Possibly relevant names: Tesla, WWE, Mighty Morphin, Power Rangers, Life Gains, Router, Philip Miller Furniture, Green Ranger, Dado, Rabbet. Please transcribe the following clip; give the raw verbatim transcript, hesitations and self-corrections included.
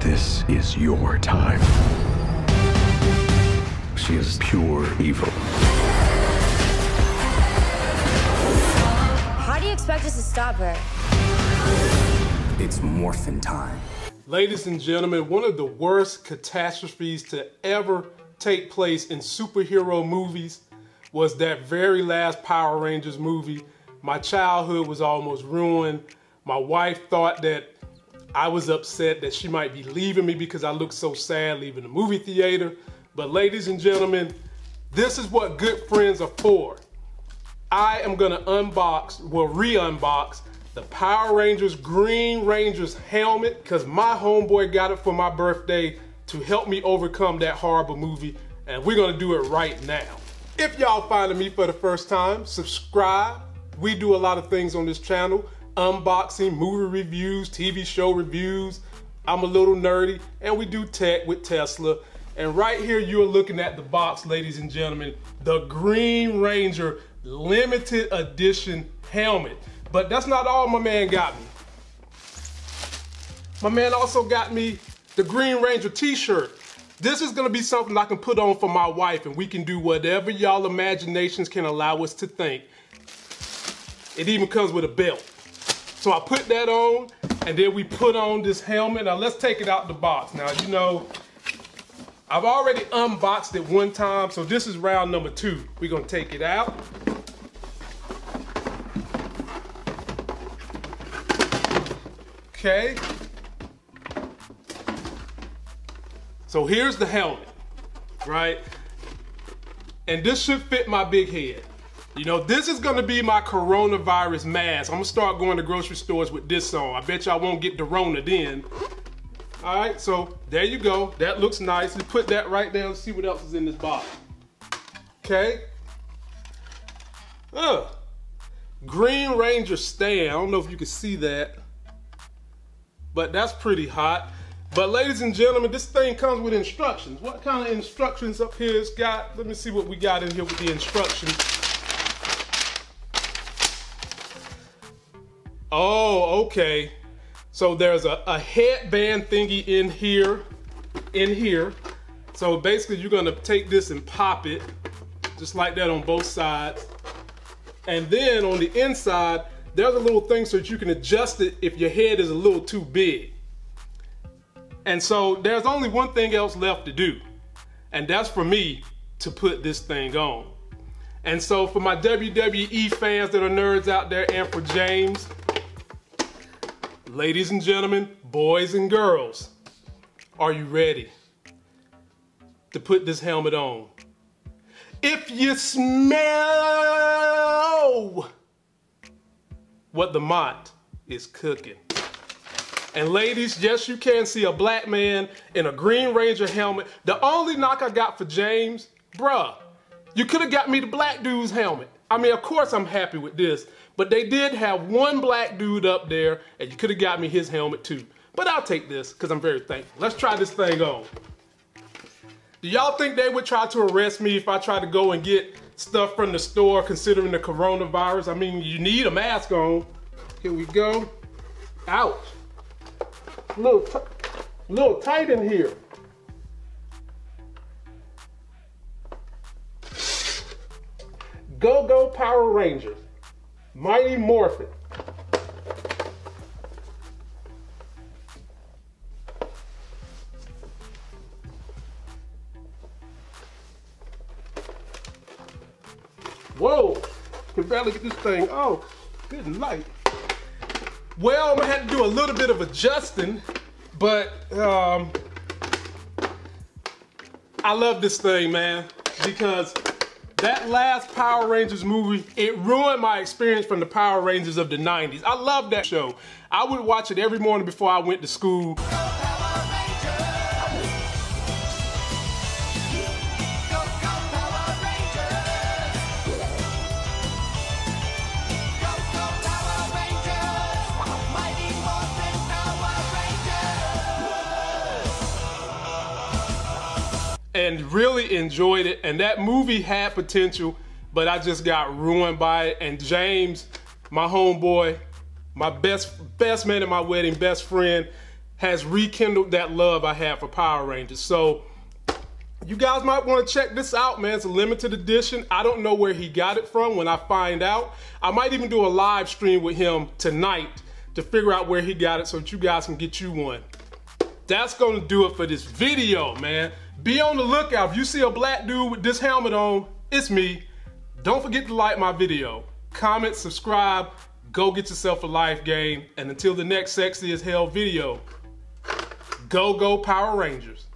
This is your time. She is pure evil. How do you expect us to stop her? It's morphin' time. Ladies and gentlemen, one of the worst catastrophes to ever take place in superhero movies was that very last Power Rangers movie. My childhood was almost ruined. My wife thought that I was upset that she might be leaving me because I looked so sad leaving the movie theater. But ladies and gentlemen, this is what good friends are for. I am gonna unbox, well re-unbox, the Power Rangers Green Ranger's helmet because my homeboy got it for my birthday to help me overcome that horrible movie, and we're gonna do it right now. If y'all finding me for the first time, subscribe. We do a lot of things on this channel. Unboxing, movie reviews, T V show reviews. I'm a little nerdy, and we do tech with Tesla. And right here, you're looking at the box, ladies and gentlemen, the Green Ranger limited edition helmet. But that's not all my man got me. My man also got me the Green Ranger t-shirt. This is gonna be something I can put on for my wife, and we can do whatever y'all imaginations can allow us to think. It even comes with a belt. So I put that on, and then we put on this helmet. Now let's take it out the box. Now, you know, I've already unboxed it one time, so this is round number two. We're gonna take it out. Okay. So here's the helmet, right? And this should fit my big head. You know, this is gonna be my coronavirus mask. I'm gonna start going to grocery stores with this on. I bet y'all won't get the Rona then. All right, so there you go. That looks nice. Let's put that right down and see what else is in this box. Okay. Ugh. Green Ranger stand. I don't know if you can see that, but that's pretty hot. But ladies and gentlemen, this thing comes with instructions. What kind of instructions up here it's got? Let me see what we got in here with the instructions. Oh, okay. So there's a, a headband thingy in here, in here. So basically you're gonna take this and pop it, just like that on both sides. And then on the inside, there's a little thing so that you can adjust it if your head is a little too big. And so there's only one thing else left to do, and that's for me to put this thing on. And so for my W W E fans that are nerds out there, and for James, ladies and gentlemen, boys and girls, are you ready to put this helmet on? If you smell what the Mott is cooking. And ladies, yes, you can see a black man in a Green Ranger helmet. The only knock I got for James, bruh, you could have got me the black dude's helmet. I mean, of course I'm happy with this, but they did have one black dude up there, and you could have got me his helmet too. But I'll take this, because I'm very thankful. Let's try this thing on. Do y'all think they would try to arrest me if I tried to go and get stuff from the store considering the coronavirus? I mean, you need a mask on. Here we go. Ouch. A little, t little tight in here. Go, go Power Rangers. Mighty Morphin. Whoa, can barely get this thing. Oh, good night. Well, I'm gonna have to do a little bit of adjusting, but um, I love this thing, man, because that last Power Rangers movie, it ruined my experience from the Power Rangers of the nineties. I love that show. I would watch it every morning before I went to school. Go Power Rangers! Go, go Power Rangers! Go, go Power Rangers! Mighty Morphin Power Rangers! And really enjoyed it. And that movie had potential, but I just got ruined by it. And James, my homeboy, my best best man at my wedding, best friend, has rekindled that love I had for Power Rangers. So you guys might want to check this out, man. It's a limited edition. I don't know where he got it from. When I find out, I might even do a live stream with him tonight to figure out where he got it so that you guys can get you one. That's gonna do it for this video, man. Be on the lookout. If you see a black dude with this helmet on, it's me. Don't forget to like my video, comment, subscribe, go get yourself a life game, and until the next sexy as hell video, go go Power Rangers.